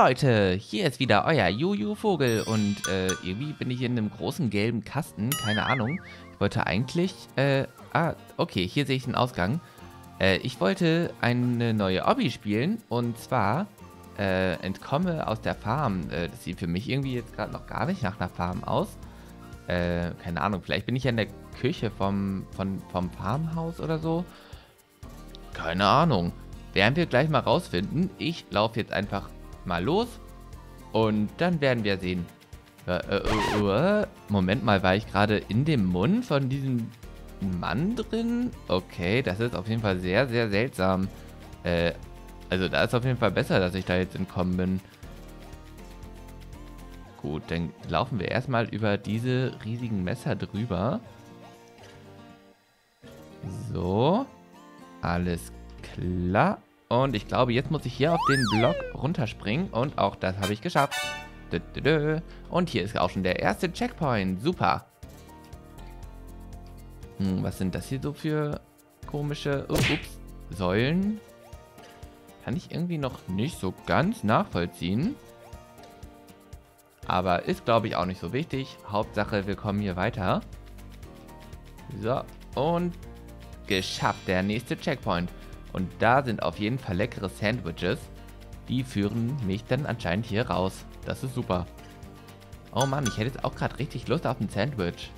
Leute, hier ist wieder euer Juju Vogel und irgendwie bin ich in einem großen gelben Kasten, keine Ahnung. Ich wollte eigentlich, okay, hier sehe ich den Ausgang. Ich wollte eine neue Obby spielen und zwar entkomme aus der Farm. Das sieht für mich irgendwie jetzt gerade noch gar nicht nach einer Farm aus. Keine Ahnung, vielleicht bin ich ja in der Küche vom Farmhaus oder so. Keine Ahnung. Werden wir gleich mal rausfinden. Ich laufe jetzt einfach mal los und dann werden wir sehen. Moment mal, war ich gerade in dem Mund von diesem Mann drin? Okay, das ist auf jeden Fall sehr, sehr seltsam. Also da ist auf jeden Fall besser, dass ich da jetzt entkommen bin. Gut, dann laufen wir erstmal über diese riesigen Messer drüber. So, alles klar. Und ich glaube, jetzt muss ich hier auf den Block runterspringen. Und auch das habe ich geschafft. Und hier ist auch schon der erste Checkpoint. Super. Was sind das hier so für komische Säulen? Kann ich irgendwie noch nicht so ganz nachvollziehen. Aber ist, glaube ich, auch nicht so wichtig. Hauptsache, wir kommen hier weiter. So, und geschafft, der nächste Checkpoint. Und da sind auf jeden Fall leckere Sandwiches. Die führen mich dann anscheinend hier raus. Das ist super. Oh Mann, ich hätte jetzt auch gerade richtig Lust auf ein Sandwich.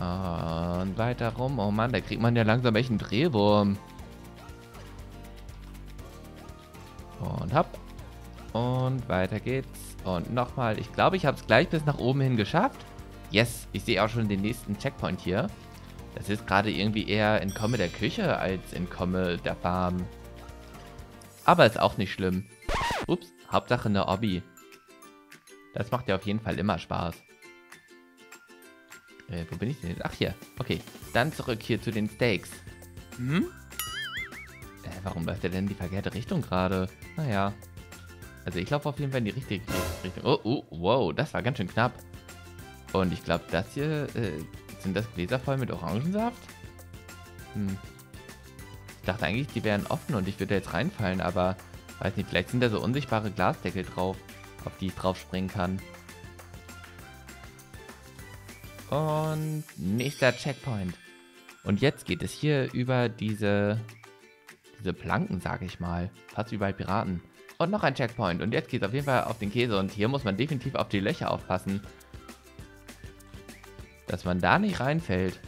Und weiter rum. Oh Mann, da kriegt man ja langsam echt einen Drehwurm. Und hopp. Und weiter geht's. Und nochmal. Ich glaube, ich habe es gleich bis nach oben hin geschafft. Yes, ich sehe auch schon den nächsten Checkpoint hier. Das ist gerade irgendwie eher entkomme der Küche als entkomme der Farm. Aber ist auch nicht schlimm. Ups, Hauptsache eine Obby. Das macht ja auf jeden Fall immer Spaß. Wo bin ich denn jetzt? Ach, hier. Okay, dann zurück hier zu den Steaks. Hm? Warum läuft der denn in die verkehrte Richtung gerade? Naja. Also ich laufe auf jeden Fall in die richtige Richtung. Oh, wow, das war ganz schön knapp. Und ich glaube, das hier... sind das Gläser voll mit Orangensaft? Hm. Ich dachte eigentlich, die wären offen und ich würde jetzt reinfallen, aber weiß nicht, vielleicht sind da so unsichtbare Glasdeckel drauf, auf die ich drauf springen kann. Und nächster Checkpoint. Und jetzt geht es hier über diese Planken, sage ich mal. Fast wie bei Piraten. Und noch ein Checkpoint. Und jetzt geht es auf jeden Fall auf den Käse und hier muss man definitiv auf die Löcher aufpassen. Dass man da nicht reinfällt.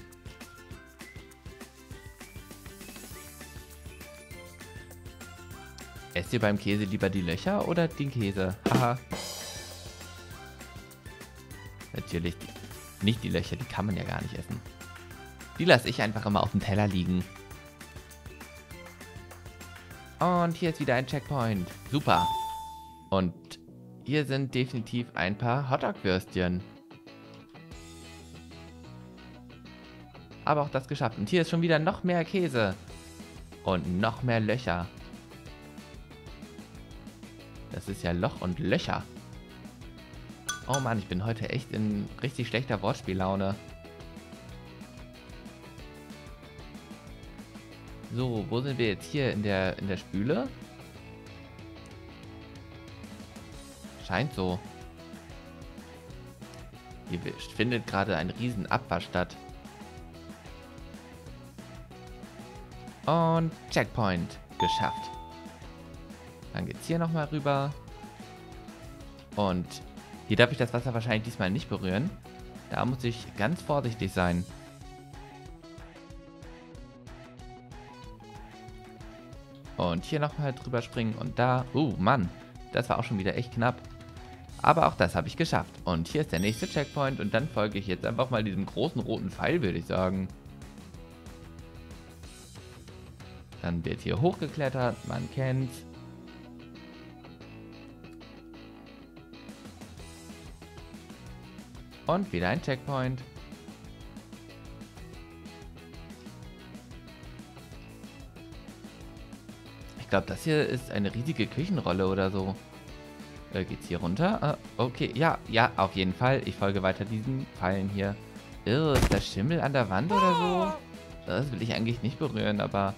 Esst ihr beim Käse lieber die Löcher oder den Käse? Haha. Natürlich nicht die Löcher, die kann man ja gar nicht essen. Die lasse ich einfach immer auf dem Teller liegen. Und hier ist wieder ein Checkpoint. Super. Und hier sind definitiv ein paar Hotdog-Würstchen. Aber auch das geschafft. Und hier ist schon wieder noch mehr Käse. Und noch mehr Löcher. Das ist ja Loch und Löcher. Oh Mann, ich bin heute echt in richtig schlechter Wortspiellaune. So, wo sind wir jetzt hier? In der Spüle? Scheint so. Hier findet gerade ein Riesenabwasch statt. Und Checkpoint. Geschafft. Dann geht's hier nochmal rüber. Und hier darf ich das Wasser wahrscheinlich diesmal nicht berühren. Da muss ich ganz vorsichtig sein. Und hier nochmal drüber springen und da... Oh Mann, das war auch schon wieder echt knapp. Aber auch das habe ich geschafft. Und hier ist der nächste Checkpoint und dann folge ich jetzt einfach mal diesem großen roten Pfeil, würde ich sagen. Dann wird hier hochgeklettert, man kennt's. Und wieder ein Checkpoint. Ich glaube, das hier ist eine riesige Küchenrolle oder so. Geht's hier runter? Okay, ja, auf jeden Fall. Ich folge weiter diesen Pfeilen hier. Ist das Schimmel an der Wand oder so? Das will ich eigentlich nicht berühren, aber...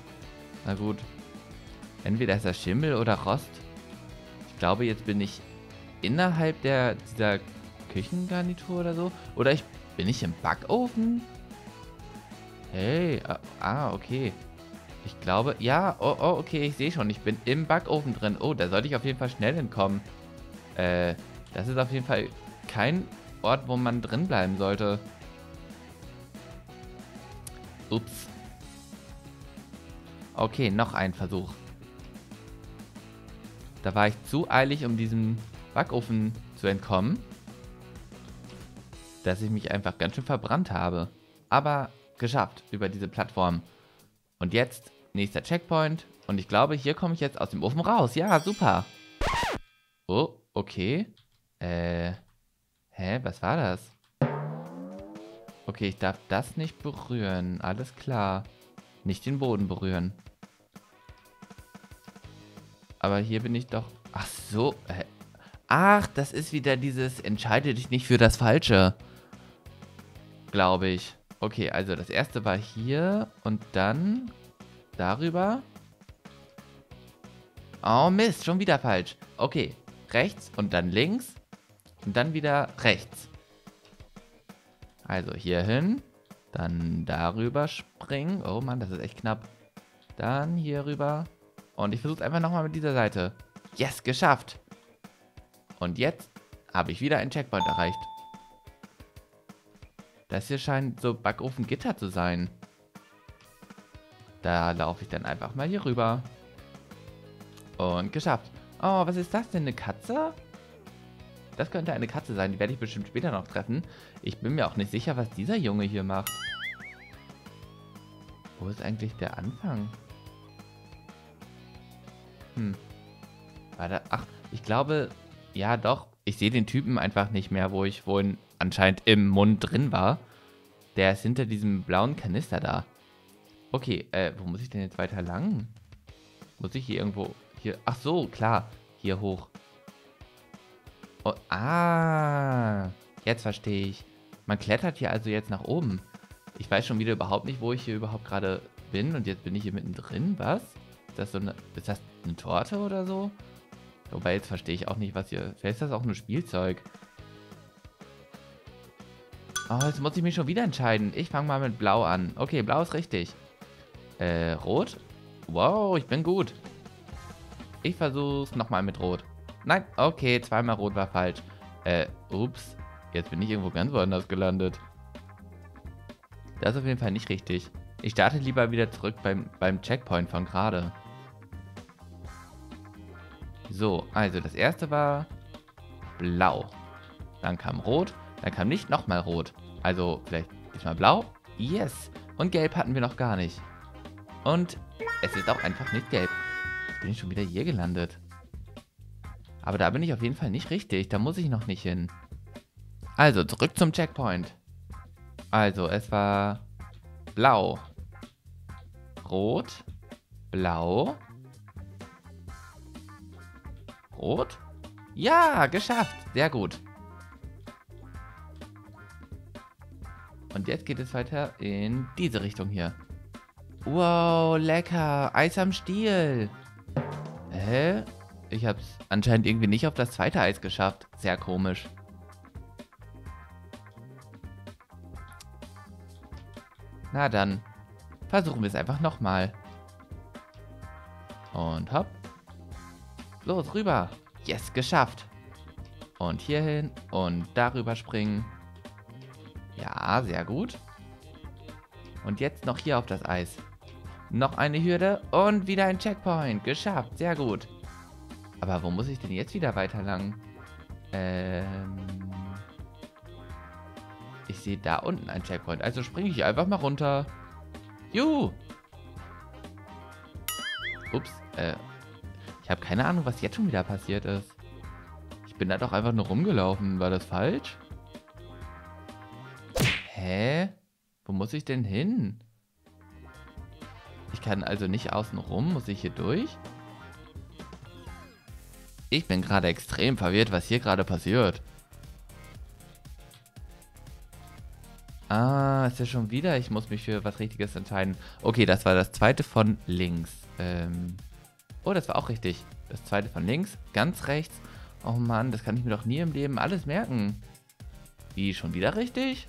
Na gut. Entweder ist das Schimmel oder Rost. Ich glaube, jetzt bin ich innerhalb dieser Küchengarnitur oder so. Oder bin ich im Backofen? Hey, okay. Ich glaube, ja, okay, ich sehe schon, ich bin im Backofen drin. Oh, da sollte ich auf jeden Fall schnell hinkommen. Das ist auf jeden Fall kein Ort, wo man drin bleiben sollte. Ups. Okay, noch ein Versuch. Da war ich zu eilig, um diesem Backofen zu entkommen, dass ich mich einfach ganz schön verbrannt habe. Aber geschafft über diese Plattform. Und jetzt nächster Checkpoint. Und ich glaube, hier komme ich jetzt aus dem Ofen raus. Ja, super. Oh, okay. Hä, was war das? Okay, ich darf das nicht berühren. Alles klar. Nicht den Boden berühren. Aber hier bin ich doch... Ach so. Ach, das ist wieder dieses entscheide dich nicht für das Falsche. Glaube ich. Okay, also das erste war hier und dann darüber. Oh Mist, schon wieder falsch. Okay, rechts und dann links und dann wieder rechts. Also hier hin, dann darüber springen. Oh Mann, das ist echt knapp. Dann hier rüber und ich versuche es einfach nochmal mit dieser Seite. Yes, geschafft. Und jetzt habe ich wieder einen Checkpoint erreicht. Das hier scheint so Backofen-Gitter zu sein. Da laufe ich dann einfach mal hier rüber. Und geschafft. Oh, was ist das denn? Eine Katze? Das könnte eine Katze sein. Die werde ich bestimmt später noch treffen. Ich bin mir auch nicht sicher, was dieser Junge hier macht. Wo ist eigentlich der Anfang? Warte, ach, ich glaube... Ja, doch. Ich sehe den Typen einfach nicht mehr, wo ich wohl... anscheinend im Mund drin war. Der ist hinter diesem blauen Kanister da. Okay, wo muss ich denn jetzt weiter lang? Muss ich hier irgendwo... hier? Ach so, klar. Hier hoch. Oh, jetzt verstehe ich. Man klettert hier also jetzt nach oben. Ich weiß schon wieder überhaupt nicht, wo ich hier überhaupt gerade bin. Und jetzt bin ich hier mittendrin. Was? Ist das so eine... Ist das eine Torte oder so? Wobei, jetzt verstehe ich auch nicht, was hier... Vielleicht ist das auch nur Spielzeug. Oh, jetzt muss ich mich schon wieder entscheiden. Ich fange mal mit Blau an. Okay, Blau ist richtig. Rot? Wow, ich bin gut. Ich versuch's nochmal mit Rot. Nein, okay, zweimal Rot war falsch. Ups. Jetzt bin ich irgendwo ganz woanders gelandet. Das ist auf jeden Fall nicht richtig. Ich starte lieber wieder zurück beim Checkpoint von gerade. So, also das erste war Blau. Dann kam Rot. Dann kam nicht nochmal Rot. Also vielleicht diesmal Blau. Yes. Und Gelb hatten wir noch gar nicht. Und es ist auch einfach nicht Gelb. Jetzt bin ich schon wieder hier gelandet. Aber da bin ich auf jeden Fall nicht richtig. Da muss ich noch nicht hin. Also zurück zum Checkpoint. Also es war Blau. Rot. Blau. Rot. Ja, geschafft. Sehr gut. Und jetzt geht es weiter in diese Richtung hier. Wow, lecker. Eis am Stiel. Hä? Ich hab's anscheinend irgendwie nicht auf das zweite Eis geschafft. Sehr komisch. Na dann. Versuchen wir es einfach nochmal. Und hopp. Los, rüber. Yes, geschafft. Und hierhin und darüber springen. Ja, sehr gut. Und jetzt noch hier auf das Eis. Noch eine Hürde und wieder ein Checkpoint. Geschafft, sehr gut. Aber wo muss ich denn jetzt wieder weiter lang? Ich sehe da unten ein Checkpoint. Also springe ich einfach mal runter. Juhu. Ups. Ich habe keine Ahnung, was jetzt schon wieder passiert ist. Ich bin da doch einfach nur rumgelaufen. War das falsch? Hä? Wo muss ich denn hin? Ich kann also nicht außen rum. Muss ich hier durch? Ich bin gerade extrem verwirrt, was hier gerade passiert. Ah, ist ja schon wieder. Ich muss mich für was Richtiges entscheiden. Okay, das war das zweite von links. Oh, das war auch richtig. Das zweite von links, ganz rechts. Oh Mann, das kann ich mir doch nie im Leben alles merken. Wie, schon wieder richtig?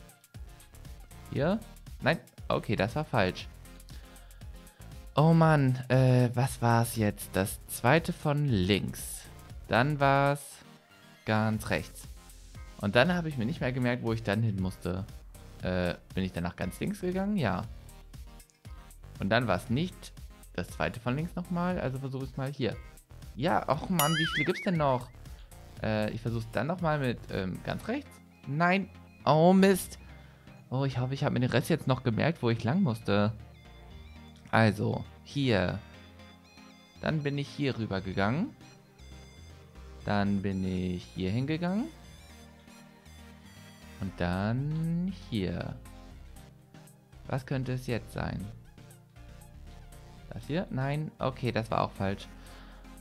Hier? Nein, okay, das war falsch. Oh Mann, was war es jetzt? Das zweite von links. Dann war es ganz rechts. Und dann habe ich mir nicht mehr gemerkt, wo ich dann hin musste. Bin ich danach ganz links gegangen? Ja. Und dann war es nicht das zweite von links nochmal. Also versuche es mal hier. Ja, ach Mann, wie viele gibt es denn noch? Ich versuche es dann nochmal mit ganz rechts. Nein. Oh Mist. Oh, ich hoffe, ich habe mir den Rest jetzt noch gemerkt, wo ich lang musste. Also, hier. Dann bin ich hier rüber gegangen. Dann bin ich hier hingegangen. Und dann hier. Was könnte es jetzt sein? Das hier? Nein. Okay, das war auch falsch.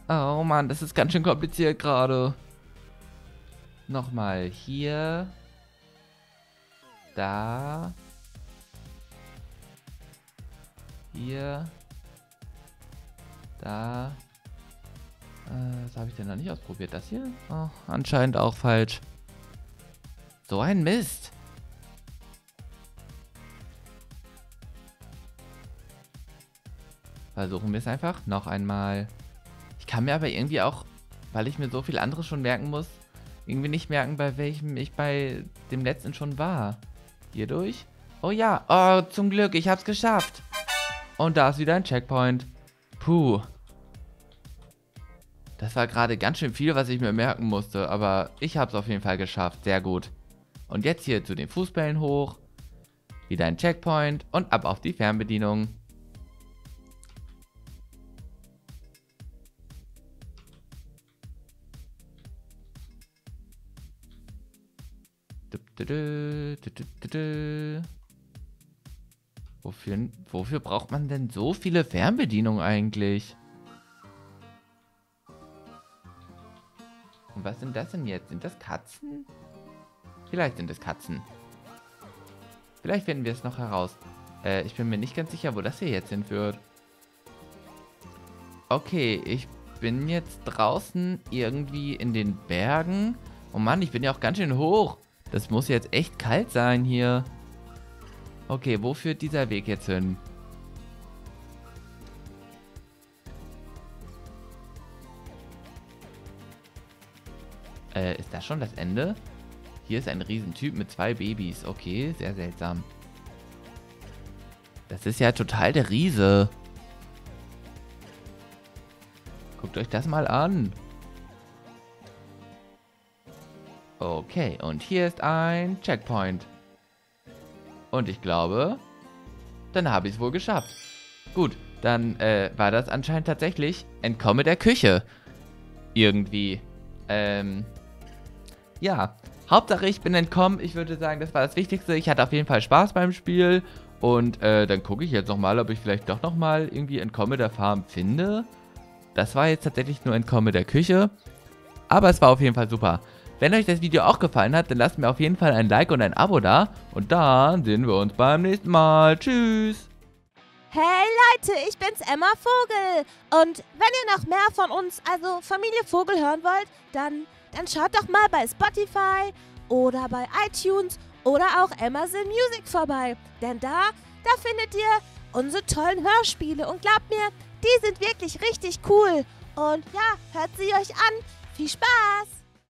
Oh Mann, das ist ganz schön kompliziert gerade. Nochmal hier. Da. Hier. Da. Was habe ich denn noch nicht ausprobiert? Das hier? Oh, anscheinend auch falsch. So ein Mist. Versuchen wir es einfach noch einmal. Ich kann mir aber irgendwie auch, weil ich mir so viel anderes schon merken muss, irgendwie nicht merken, bei welchem ich bei dem letzten schon war. Hierdurch. Oh ja. Oh, zum Glück. Ich hab's geschafft. Und da ist wieder ein Checkpoint. Puh. Das war gerade ganz schön viel, was ich mir merken musste. Aber ich hab's auf jeden Fall geschafft. Sehr gut. Und jetzt hier zu den Fußbällen hoch. Wieder ein Checkpoint. Und ab auf die Fernbedienung. Wofür braucht man denn so viele Fernbedienungen eigentlich? Und was sind das denn jetzt? Sind das Katzen? Vielleicht sind es Katzen. Vielleicht finden wir es noch heraus. Ich bin mir nicht ganz sicher, wo das hier jetzt hinführt. Okay, ich bin jetzt draußen irgendwie in den Bergen. Oh Mann, ich bin ja auch ganz schön hoch. Das muss jetzt echt kalt sein hier. Okay, wo führt dieser Weg jetzt hin? Ist das schon das Ende? Hier ist ein Riesentyp mit zwei Babys. Okay, sehr seltsam. Das ist ja total der Riese. Guckt euch das mal an. Okay, und hier ist ein Checkpoint. Und ich glaube, dann habe ich es wohl geschafft. Gut, dann war das anscheinend tatsächlich Entkomme der Küche. Irgendwie. Ja, Hauptsache ich bin entkommen. Ich würde sagen, das war das Wichtigste. Ich hatte auf jeden Fall Spaß beim Spiel. Und dann gucke ich jetzt nochmal, ob ich vielleicht doch nochmal irgendwie Entkomme der Farm finde. Das war jetzt tatsächlich nur Entkomme der Küche. Aber es war auf jeden Fall super. Wenn euch das Video auch gefallen hat, dann lasst mir auf jeden Fall ein Like und ein Abo da. Und dann sehen wir uns beim nächsten Mal. Tschüss! Hey Leute, ich bin's Emma Vogel. Und wenn ihr noch mehr von uns, also Familie Vogel, hören wollt, dann schaut doch mal bei Spotify oder bei iTunes oder auch Amazon Music vorbei. Denn da findet ihr unsere tollen Hörspiele. Und glaubt mir, die sind wirklich richtig cool. Und ja, hört sie euch an. Viel Spaß!